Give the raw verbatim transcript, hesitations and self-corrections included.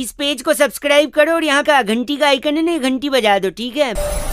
इस पेज को सब्सक्राइब करो और यहाँ का घंटी का आइकन है ना, घंटी बजा दो। ठीक है।